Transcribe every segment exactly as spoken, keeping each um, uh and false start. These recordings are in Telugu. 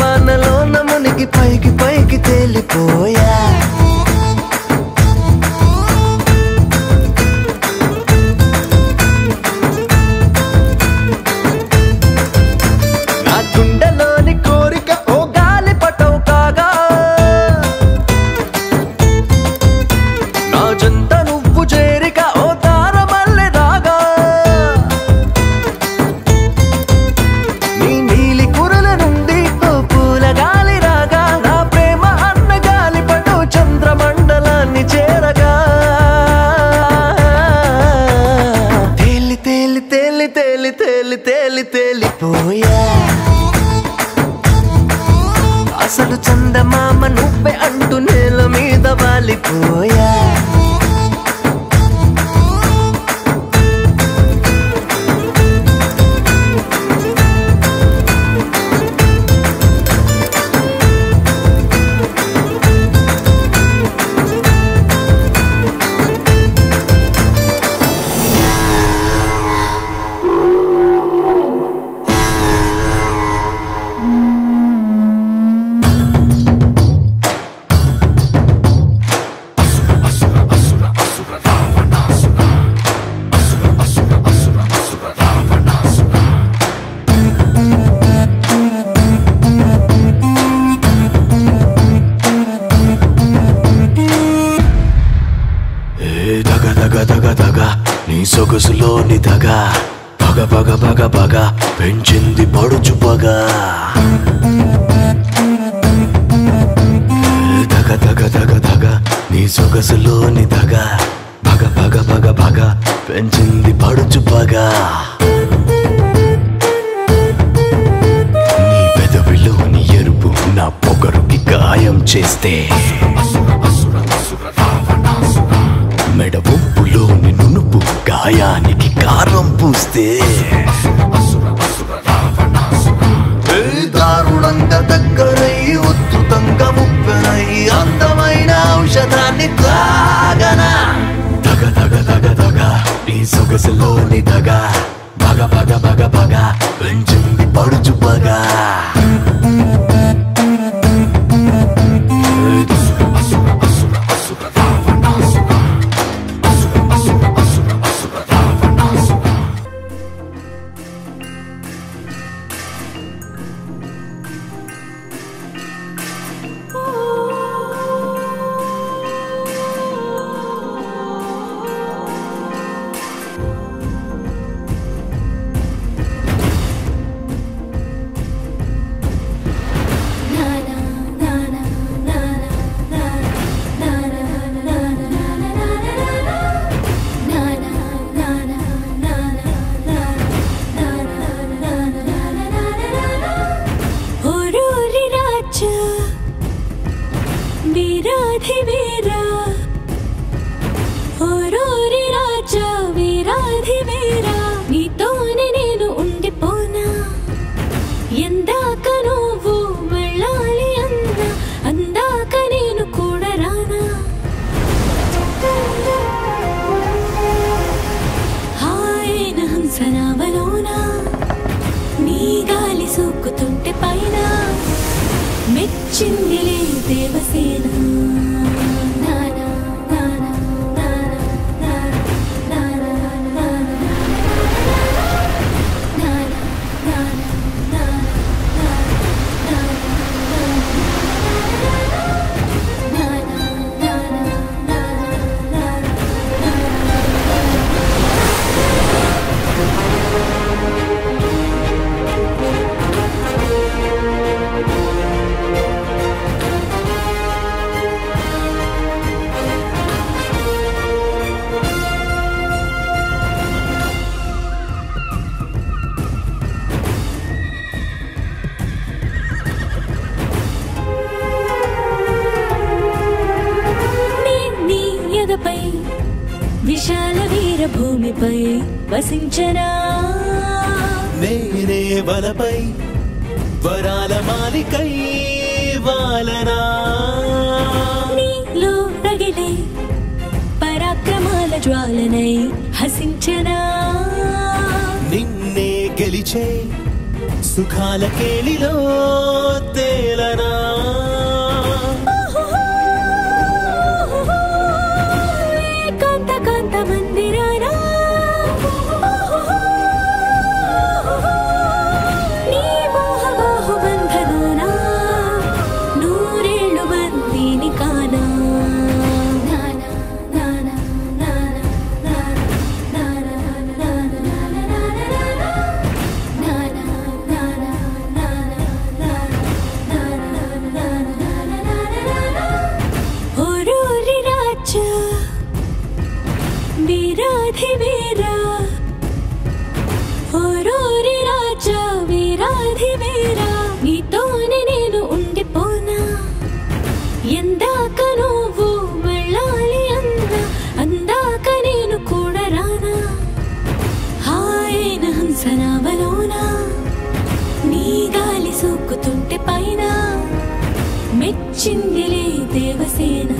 వానలోన మునిగి పైకి పైకి తేలిపోయా. నా గుండెలోని కోరిక ఓ గాలి పటవు కాగా, నా జంట నువ్వు చేరిక ఓ తారమల్లె దాగా. నీ నీలి కురల నుండి ఓ పూల గాలి రాగా, నా ప్రేమ అన్న గాలి పటవు చంద్రమండలాన్ని చేరగా. తేలి తేలి తేలి తేలి తేలి తేలి తేలిపోయా. అసలు చందమామ నువ్వే అంటూ నేల మీద వాలిపోయా. నీ సొగసులోని దగ పగ పగ పగ పగ పెంచింది పడుచు పగ. దగ దగ దగ దగ నీ సొగసులోని దగ పగ పగ పగ పగ పెంచింది పడుచు పగ. నీ పెదవిలోని ఎరుపు నా పొగరుకి గాయం చేస్తే, మెడ ఉప్పులోని నునుపు గాయానికి కారం పూస్తే. దారుణంగా దగ్గరై ఉద్ధృతంగా ముప్పెనై అందమైన ఔషధాన్ని తాగనా. దగ దగ దగ దగ నీ సొగసులోని దగ పగ పగ పగ పగ పెంచింది పడుచు పగ. మెచ్చిందిలే దేవసేన. విశాల వీర భూమిపై వసించనా, నేనే వలపై వరాల మాలికై వాలనా. నీలో రగిలే పరాక్రమాల జ్వాలనై హసించనా, నిన్నే గెలిచే సుఖాల కేలిలో తేలనా చిందిలే దేవసేనా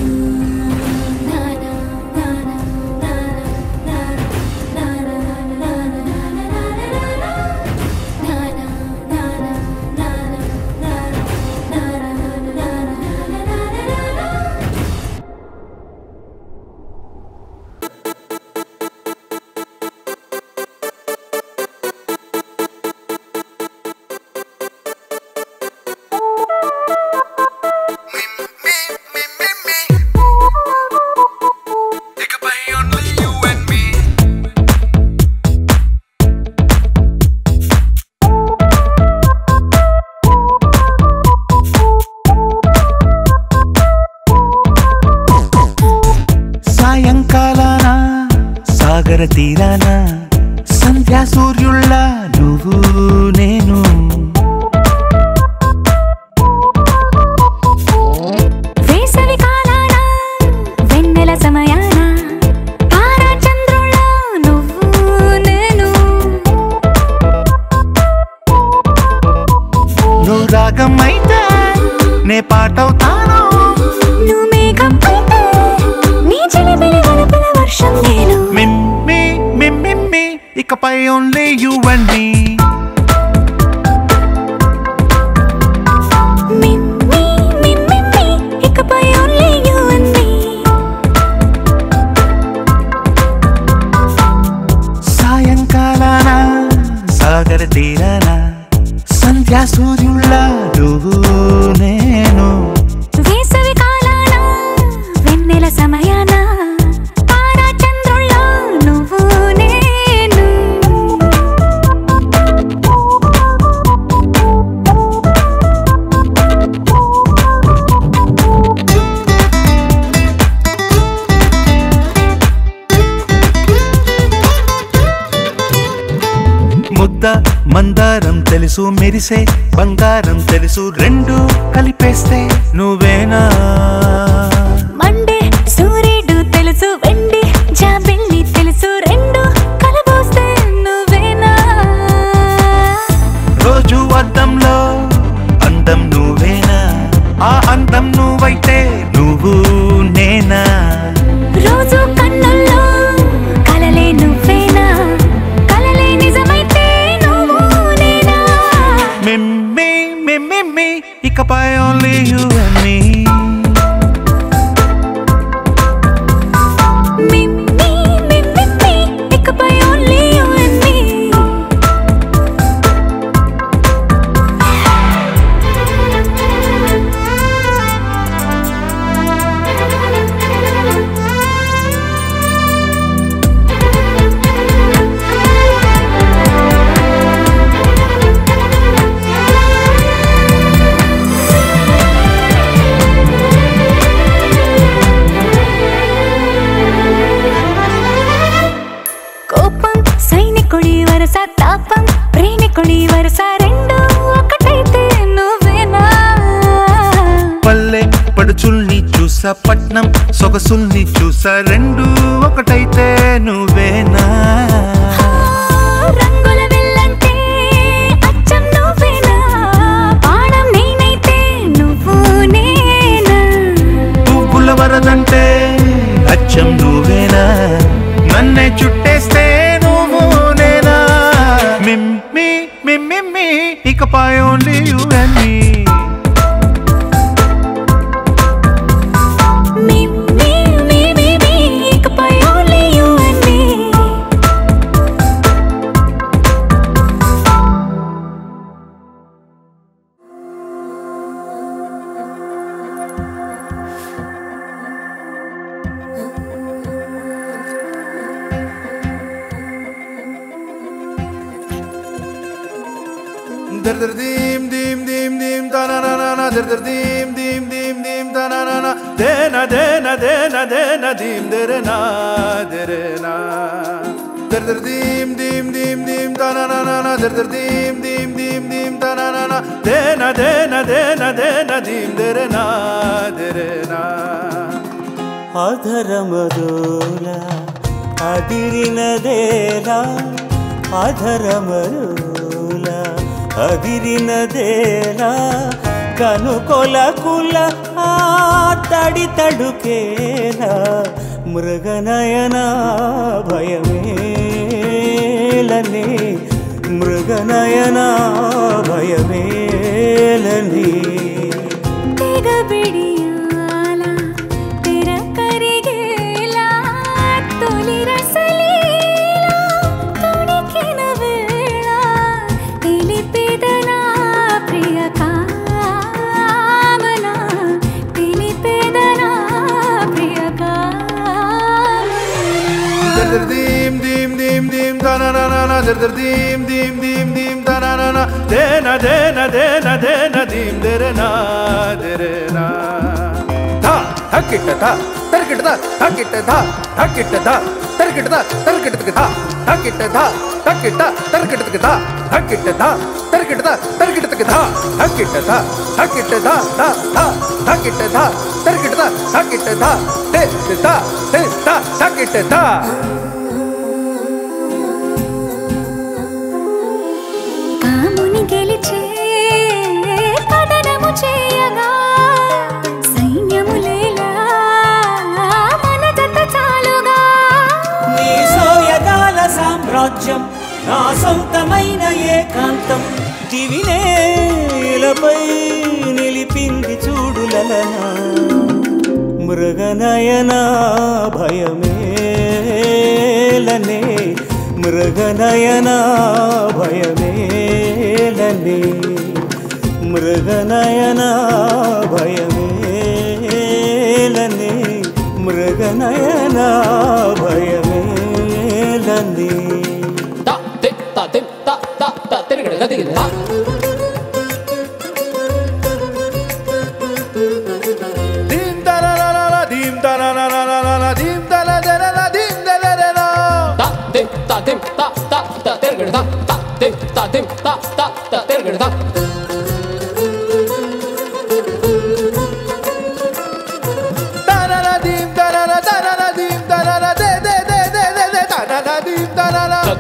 తీరానా సంధ్యా సూర్యుళ్ళ నువ్వు నేను వేసవి కాలాన వెన్నెల సమయాన తారాచంద్రుళ్ళ నువ్వు నేను నువ్వు రాగం అయితే నే పాటవుతాను నువ్వు మేఘం అయితే నీ చిలిపిలి గడపిన వర్షం నేను Ikapay only you and me. Me, me, me, me, me. Ikapay only you and me. Sayankala na, sagar teera na, sandhya suryulla nuvu nenu. Vesavi kala na, vennela samayana. మందారం తెలుసు మెరిసే బంగారం తెలుసు రెండు కలిపేస్తే నువ్వేనా మండే సూర్యుడు తెలుసు వెండి జాబిల్లి తెలుసు రెండు కలబోస్తే నువ్వేనా రోజు అద్దంలో అందం నువ్వేనా ఆ అందం నువ్వైతే నువ్వు నేనా రోజు కన్నుల్లో కలలే నువ్వేనా కలలే నిజమైతే Ikapay only you and me. Me, me, me, me, me. Ikapay only you and me. తాపం ప్రేమికుడి వరుస రెండు ఒకటైతే నువ్వేనా పల్లె పడుచుల్ని చూసా పట్నం సొగసుల్ని చూసా రెండు ఒకటైతే నువ్వేనా రంగుల వెళ్ళంటే అచ్చం నువ్వేనా పాణం నేనైతే నువ్వు నేనా పువ్వుల వరదంటే అచ్చం నువ్వేనా నన్నే చుట్టేస్తే Me, me, me, me, me. day it could buy only you and me. Me, me, me, me, me, it could buy only you and me. Dir dir dim dim dim dim da na na na na dir dir dim dim dim dim da na na na de na de na de na de na dim dir na dir na dir dir dim dim dim dim da na na na na dir dir dim dim dim dim da na na na de na de na de na de na dim dir na dir na adharamadula adirinadela adharamadula ಅದಿರಿನದೇನಾ ಕನುಕೊಲ ಕುಲ ಆ ತಡಿ ತಡುಕೇನ ಮೃಗನಯನ ಭಯವೇಲನೆ ಮೃಗನಯನ ಭಯವೇಲನೆ dim dim dim dim da na na na na dir dir dim dim dim dim da na na na de na de na de na de na dim dir na dir na tha hakitta tha tarkitta tha hakitta tha hakitta tha tarkitta tha tarkitta tha hakitta tha hakitta tarkitta tha hakitta tha tarkitta tha tarkitta tha hakitta tha hakitta tha tha tha hakitta tha tarkitta tha hakitta tha te tha te tha hakitta tha రాజ్యం నా సొంతమైన ఏకాంతం దివినేలపై నిలిపింది చూడులనా మృగనయనా భయమేలనే మృగనయనా భయమేలనే మృగనయనా భయమేలనే మృగనయనా భయమేలనే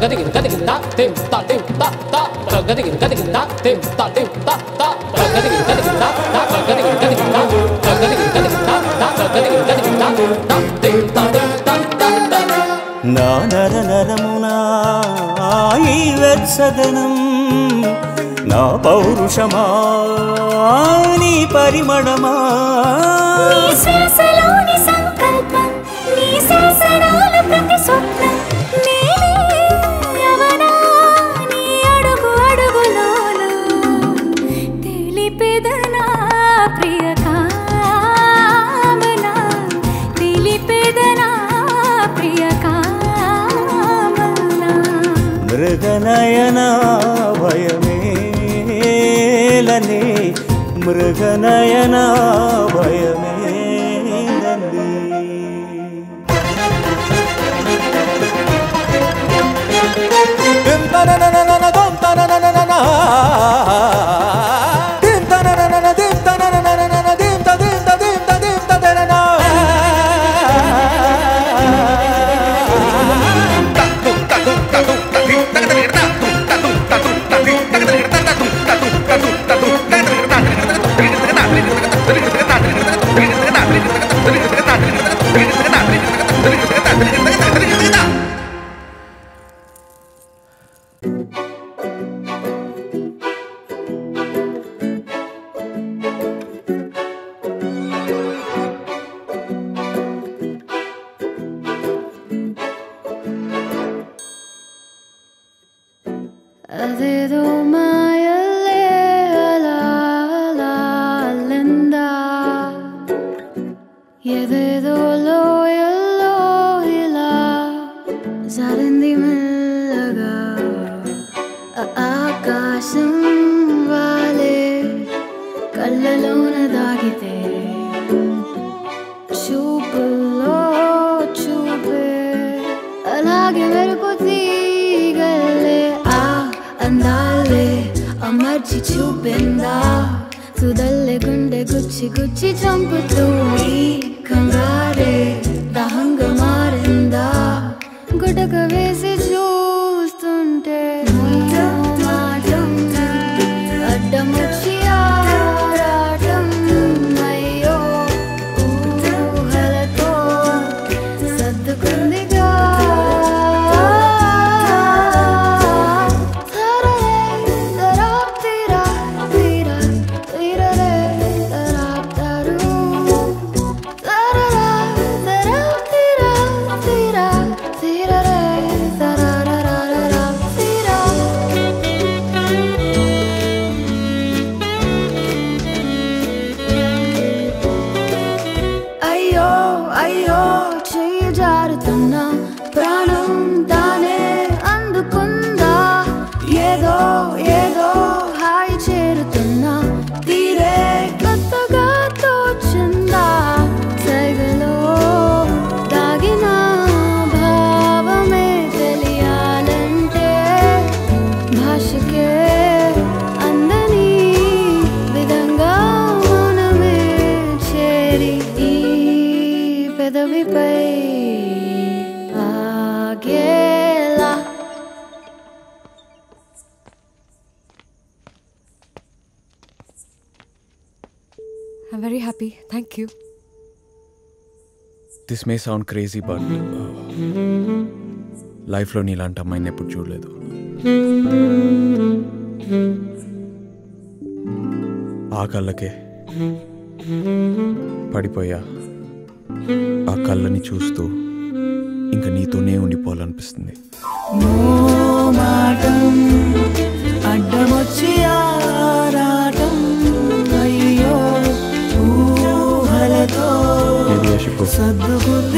Gadigin gadigin da tim ta tim ta ta gadigin gadigin da tim ta tim ta ta gadigin gadigin da da gadigin gadigin da gadigin gadigin da da gadigin gadigin da da tim ta tim ta ta na na na ramuna ai vetsadanam na paurushama ni parimadama ni swasaloni sankalpa ni sasanalu prati swapna మృగనయనా భయమేలనే మృగనయనా భయమేలనే దంతనననన దంతనననన దంతనననన దంతనననన దంత దంత దంత దంతనన ಕಲ್ಲಲೋನ ದಾಗಿದೆ ಚೂಪುಲೋ ಚೂಪೆ ಅಲಾಗೆ ಮೆರುಕುತಿ ಗಲ್ಲೆ ಆ ಅಂದಾಲೆ ಅಮರ್ಚಿ ಚೂಪೆಂದ ಸುದಲ್ಲೆ ಗುಂಡೆ ಗುಚ್ಚಿ ಗುಚ್ಚಿ ಚಂಪು ತೂಡಿ ಕಂಗಾರೆ ದಹಂಗ ಮಾರಿಂದ ಗುಟಕ ವೇಸಿ ಚೂಸ್ತುಂಟೆ ಅಡ್ಡ ಮುಚ್ಚಿ I'm very happy. Thank you. This may sound crazy, but life lo neelanta ammayini eppudu chudaledu. Aa kallake padipoya. Aa kallani chustu inka neetone undipovalanipistundi. No maatam addamochi aaratam ayyo. Maybe I should go. Come on.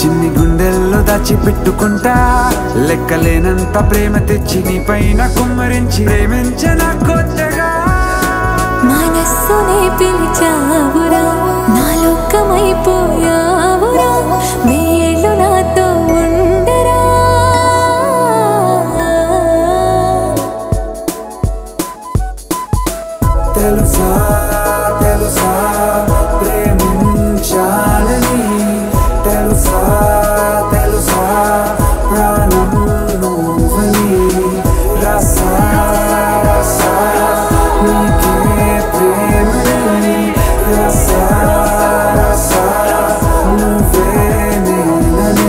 చిన్ని గుండెల్లో దాచి పెట్టుకుంటా లెక్కలేనంత ప్రేమ తెచ్చి నీ పైన కుమ్మరించి ప్రేమించనా కొత్తగా మనసునే పిలిచావురా నా లోకమైపోయావురా వేళ్ళు నాతో ఉండరా తెలుసా తెలుసా ప్రేమించాలని తెలుసా తెలుసా ప్రాణం నువ్వని రసా రసా నీకే ప్రేమని రసా రసా నువ్వే నేనని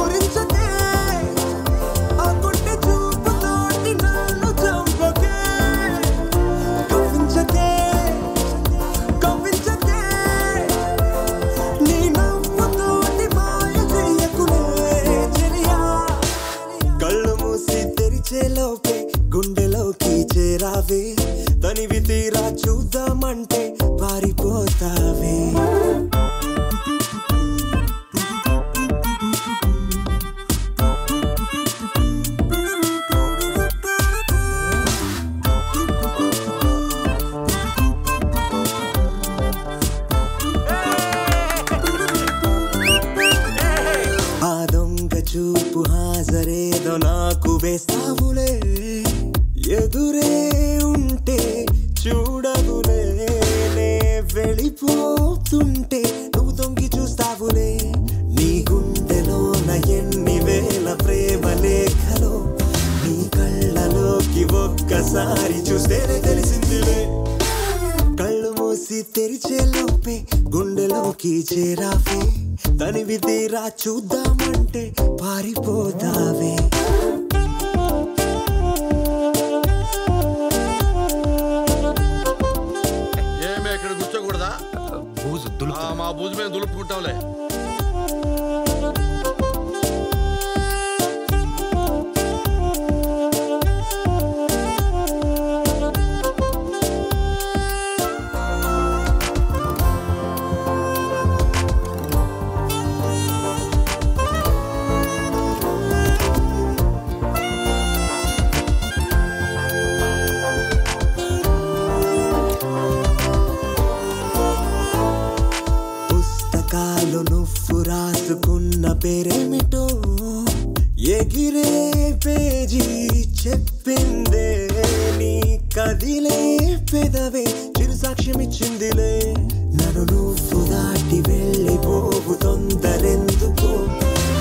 ఊరించకే ఆ కొండ చూపుతోటి నన్ను చంపకే కవ్వించకే గుండెలోకి చేరావే తనివి తీరా చూద్దామంటే పారిపోతావే ఆ దొంగ చూపు హాజరేదో నాకు వేస్తావులే ఎదురే ఉంటే చూడవులే నే వెళ్ళిపోతుంటే నువ్వు దొంగి చూస్తావులే నీ గుండెలోన ఎన్ని వేల ప్రేమ లేఖలో నీ కళ్ళలోకి ఒక్కసారి చూస్తేనే తెలిసిందిలే కళ్ళు మూసి తెరిచే లోపే గుండెలోకి చేరావే తనివి తీరా చూద్దామంటే పారిపోతావే మా భూజు మేము దులుపుకుంటాంలే పేరేమిటో ఎగిరే పేజీ చెప్పిందే నీ కదిలే పెదవే చిరుసాక్ష్యమిచ్చిందిలే నన్ను నువ్వు దాటి వెళ్ళిపోవు తొందరెందుకో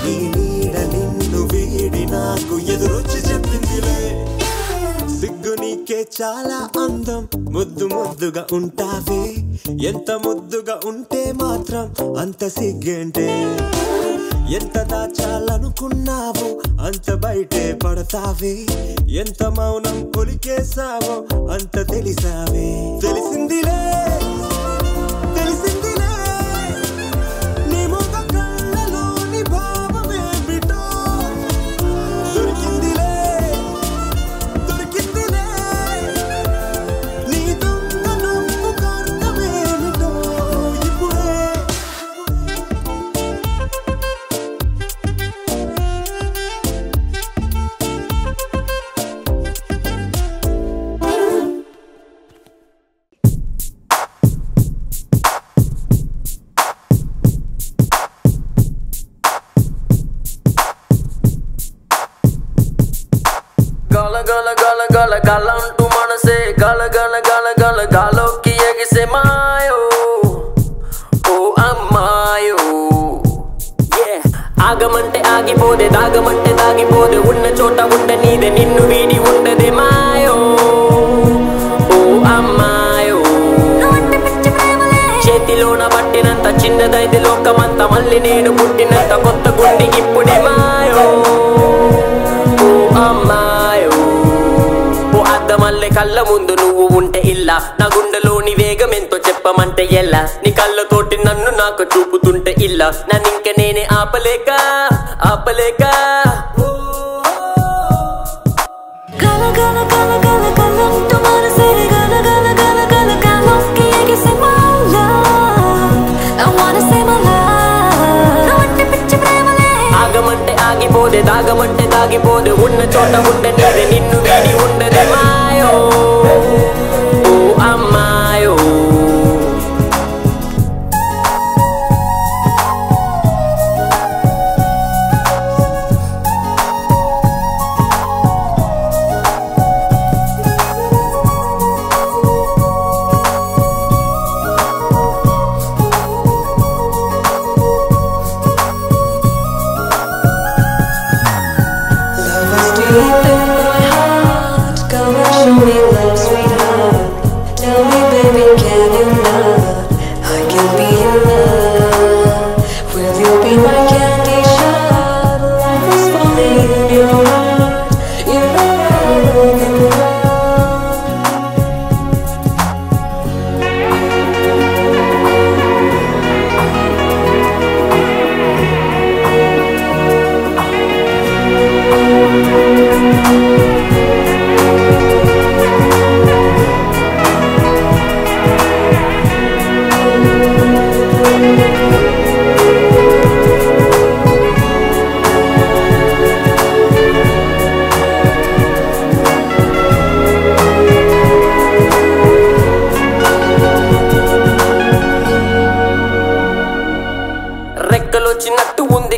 నీ నీడ నిన్ను వీడి నాకు ఎదురొచ్చి చెప్పిందిలే సిగ్గు నీకే చాలా అందం ముద్దు ముద్దుగా ఉంటావే ఎంత ముద్దుగా ఉంటే మాత్రం అంత సిగ్గేంటే ఎంత దాచాలనుకున్నావో అంత బయటే పడతావే ఎంత మౌనం కొలికేసావో అంత తెలిసావే తెలిసిందిలే తెలిసిందిలే నీ ముఖ కళ్ళలోని భావమేమిటో దొరికిందిలే దొరికిందిలే నీ దొంగ నువ్వు కారణమేమిటో ఇప్పుడే galantu manase gal gal gal gal galokiye kise mayo oh ammayo yeah agamante aagi pode dagamante daagi pode unna chota unna neede ninnu veedi undade mayo oh ammayo notte pichu premale chetilona pattinanta chinnadaithe lokamanta malli nenu puttinanta kotta gundi ippude mayo oh ammayo po adamalle kalla mundu nuvu unte illa na gundalo ni vegam ento cheppamante ella ni kalla toti nannu naaku chooputunte illa nan inka nene aapaleka aapaleka gala gala gala gala galantu manase gala gala gala gala galokiye kise mayo I wanna say my love notte pichu premale agamante aagi pode dagamante daagi pode unna chota unna nede ninnu veedi undade mayo oh ammayo చిన్నట్టు ఉంది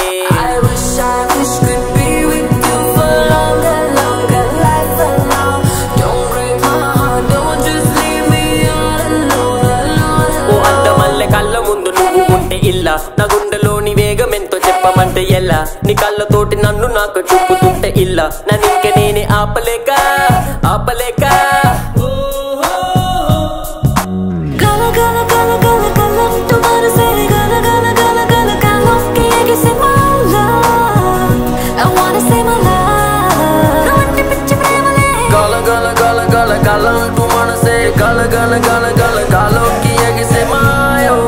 I wish I wish could be with you for longer longer life alone don't break my heart don't just leave me all alone alone ఓ అందమల్లె కళ్ళ ముందు నువ్వు ఉంటే ఇల్లా నా గుండెలోని వేగం ఎంతో చెప్పమంటే ఎలా నీ కళ్ళ తోటి నన్ను నాకు చూపుతుంటే ఇలా నన్ను ఇంక నేనే ఆపలేక ఆపలేక గల గల గల గల గలంటు మనసే గల గల గల గల గలోకి ఎగిసే my love I wanna say my love notte pichu premale గల గల గల గల గలంటు మనసే గల గల గల గల గలోకి ఎగిసే మాయో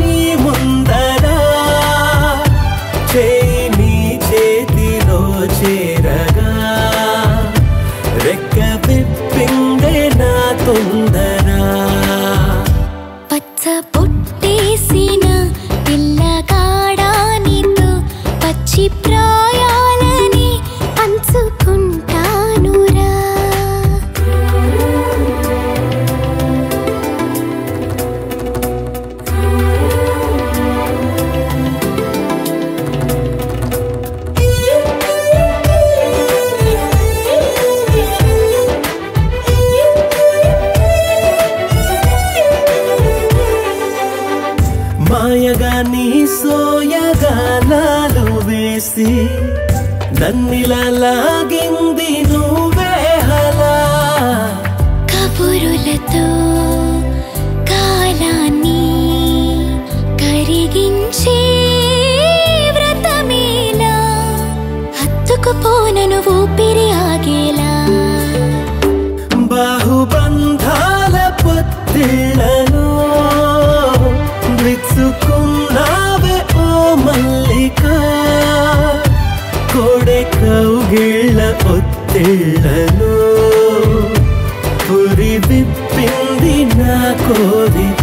నీ ముందరా నీ సోయగానాలు వేసి నన్నిలా లాగింది నువ్వే హలా కబురులతో కాలాన్ని కరిగించే వ్రతమేలా హత్తుకుపోనను ఊపిరి ఆగేలా బాహుబంధాల పొత్తిళ్లను చుకున్నావే ఓ మల్లిక కోడే కౌగిళ్ళ ఒత్తిళ్లను పురి విప్పింది నా కోరిక